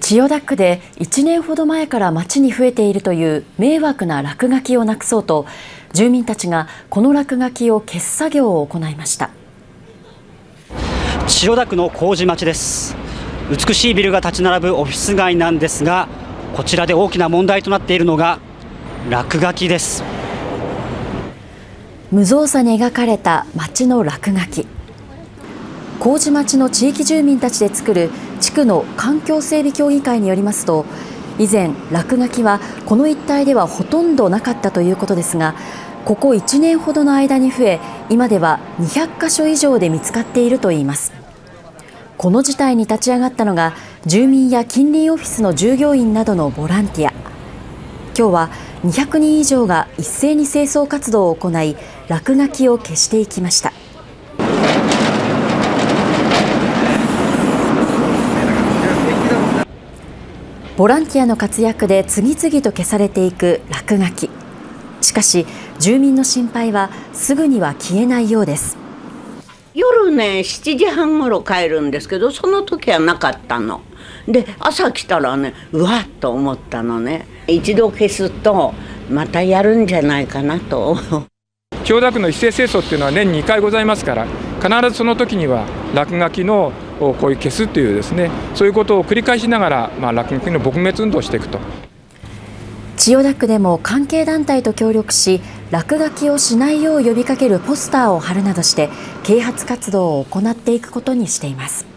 千代田区で1年ほど前から町に増えているという迷惑な落書きをなくそうと、住民たちがこの落書きを消す作業を行いました。千代田区の麹町です。美しいビルが立ち並ぶオフィス街なんですが、こちらで大きな問題となっているのが落書きです。無造作に描かれた町の落書き。麹町の地域住民たちで作る地区の環境整備協議会によりますと、以前落書きはこの一帯ではほとんどなかったということですが、ここ1年ほどの間に増え、今では200か所以上で見つかっているといいます。この事態に立ち上がったのが住民や近隣オフィスの従業員などのボランティア。今日は200人以上が一斉に清掃活動を行い、落書きを消していきました。ボランティアの活躍で次々と消されていく落書き。しかし住民の心配はすぐには消えないようです。夜ね、7時半ごろ帰るんですけど、その時はなかったので、朝来たらね、うわっと思ったのね。一度消すとまたやるんじゃないかなと。千代田区の一斉清掃っていうのは年2回ございますから、必ずその時には落書きのこういう消すというですね、そういうことを繰り返しながら、落書きの撲滅運動をしていくと。千代田区でも関係団体と協力し、落書きをしないよう呼びかけるポスターを貼るなどして啓発活動を行っていくことにしています。